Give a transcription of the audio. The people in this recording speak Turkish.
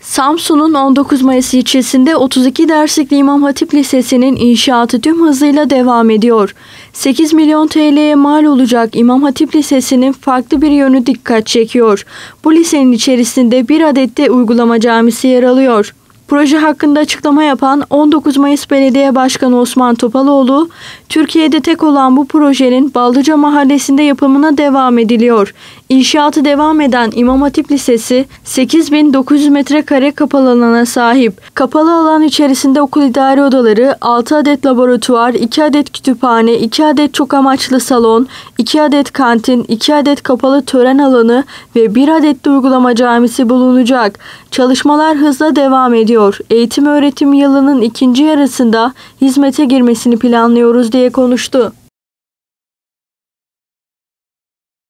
Samsun'un 19 Mayıs ilçesinde 32 derslikli İmam Hatip Lisesi'nin inşaatı tüm hızıyla devam ediyor. 8 milyon TL'ye mal olacak İmam Hatip Lisesi'nin farklı bir yönü dikkat çekiyor. Bu lisenin içerisinde bir adet de uygulama camisi yer alıyor. Proje hakkında açıklama yapan 19 Mayıs Belediye Başkanı Osman Topaloğlu, Türkiye'de tek olan bu projenin Bağlıca Mahallesi'nde yapımına devam ediliyor. İnşaatı devam eden İmam Hatip Lisesi 8.900 metrekare kapalı alana sahip. Kapalı alan içerisinde okul idare odaları, 6 adet laboratuvar, 2 adet kütüphane, 2 adet çok amaçlı salon, 2 adet kantin, 2 adet kapalı tören alanı ve 1 adet de uygulama camisi bulunacak. Çalışmalar hızla devam ediyor. Eğitim öğretim yılının ikinci yarısında hizmete girmesini planlıyoruz diye konuştu.